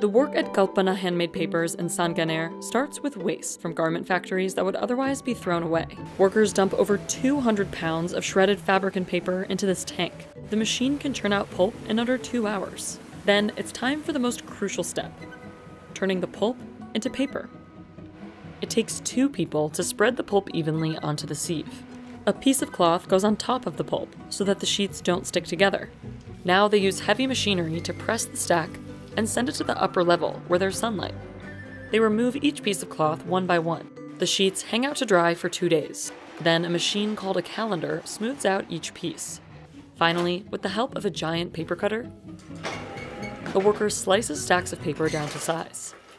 The work at Kalpana Handmade Papers in Sanganer starts with waste from garment factories that would otherwise be thrown away. Workers dump over 200 pounds of shredded fabric and paper into this tank. The machine can churn out pulp in under 2 hours. Then it's time for the most crucial step, turning the pulp into paper. It takes 2 people to spread the pulp evenly onto the sieve. A piece of cloth goes on top of the pulp so that the sheets don't stick together. Now they use heavy machinery to press the stack and send it to the upper level where there's sunlight. They remove each piece of cloth one by one. The sheets hang out to dry for 2 days. Then a machine called a calender smooths out each piece. Finally, with the help of a giant paper cutter, the worker slices stacks of paper down to size.